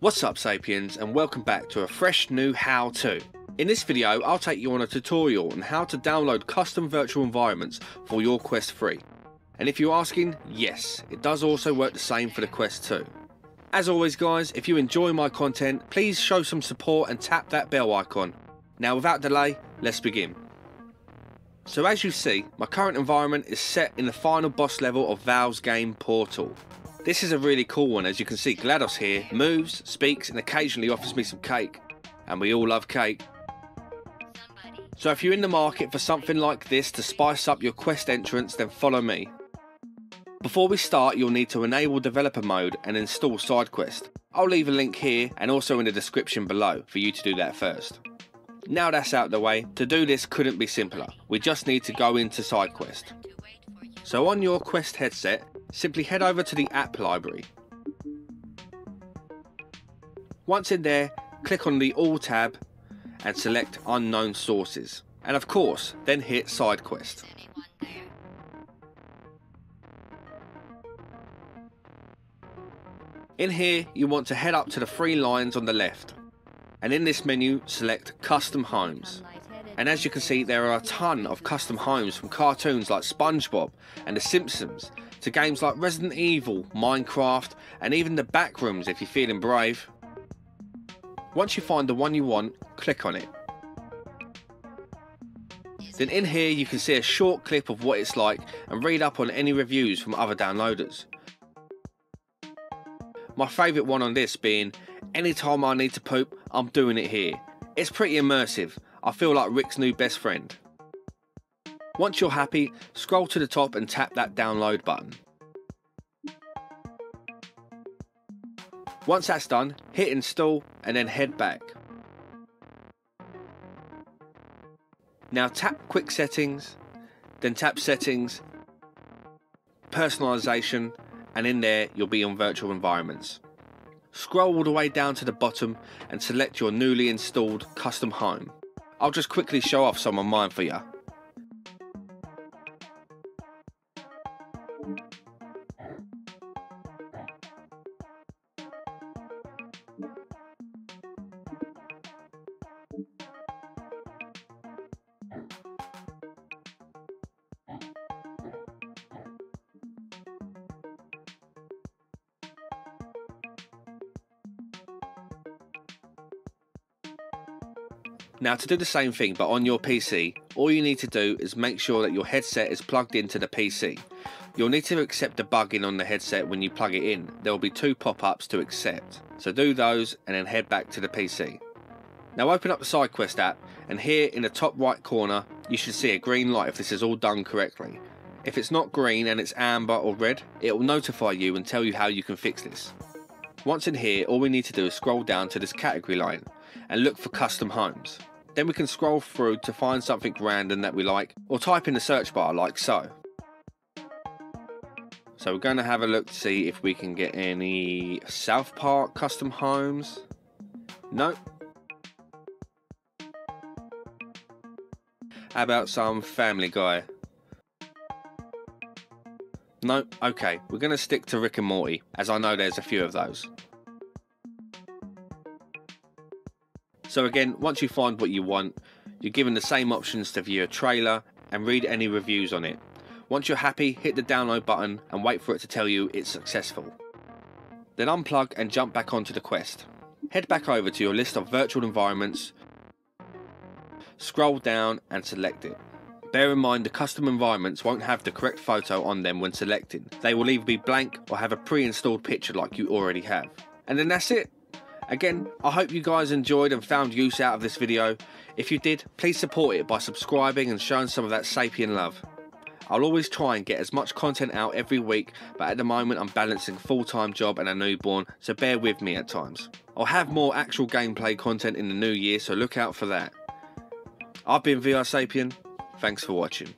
What's up Sapiens and welcome back to a fresh new how-to. In this video I'll take you on a tutorial on how to download custom virtual environments for your Quest 3. And if you're asking, yes, it does also work the same for the Quest 2. As always guys, if you enjoy my content, please show some support and tap that bell icon. Now without delay, let's begin. So as you see, my current environment is set in the final boss level of Valve's game Portal. This is a really cool one. As you can see, GLaDOS here moves, speaks and occasionally offers me some cake. And we all love cake. So if you're in the market for something like this to spice up your quest entrance, then follow me. Before we start, you'll need to enable developer mode and install SideQuest. I'll leave a link here and also in the description below for you to do that first. Now that's out the way, to do this couldn't be simpler. We just need to go into SideQuest. So on your Quest headset, simply head over to the app library. Once in there, click on the All tab and select Unknown Sources. And of course, then hit SideQuest. In here, you want to head up to the three lines on the left. And in this menu, select Custom Homes. And as you can see, there are a ton of custom homes from cartoons like SpongeBob and The Simpsons, to games like Resident Evil, Minecraft, and even the Backrooms if you're feeling brave. Once you find the one you want, click on it. Then in here you can see a short clip of what it's like and read up on any reviews from other downloaders. My favourite one on this being, "Anytime I need to poop, I'm doing it here." It's pretty immersive. I feel like Rick's new best friend. Once you're happy, scroll to the top and tap that download button. Once that's done, hit install and then head back. Now tap quick settings, then tap settings, personalization, and in there you'll be on virtual environments. Scroll all the way down to the bottom and select your newly installed custom home. I'll just quickly show off some of mine for you. Now to do the same thing but on your PC, all you need to do is make sure that your headset is plugged into the PC. You'll need to accept the bugging on the headset when you plug it in. There will be two pop-ups to accept. So do those and then head back to the PC. Now open up the SideQuest app and here in the top right corner you should see a green light if this is all done correctly. If it's not green and it's amber or red, it will notify you and tell you how you can fix this. Once in here, all we need to do is scroll down to this category line and look for custom homes. Then we can scroll through to find something random that we like, or type in the search bar like so. So we're going to have a look to see if we can get any South Park custom homes. Nope. How about some Family Guy? Nope. Okay, we're going to stick to Rick and Morty, as I know there's a few of those. So again, once you find what you want, you're given the same options to view a trailer and read any reviews on it. Once you're happy, hit the download button and wait for it to tell you it's successful. Then unplug and jump back onto the Quest. Head back over to your list of virtual environments, scroll down and select it. Bear in mind the custom environments won't have the correct photo on them when selecting. They will either be blank or have a pre-installed picture like you already have. And then that's it. Again, I hope you guys enjoyed and found use out of this video. If you did, please support it by subscribing and showing some of that Sapien love. I'll always try and get as much content out every week, but at the moment I'm balancing full-time job and a newborn, so bear with me at times. I'll have more actual gameplay content in the new year, so look out for that. I've been VR Sapien, thanks for watching.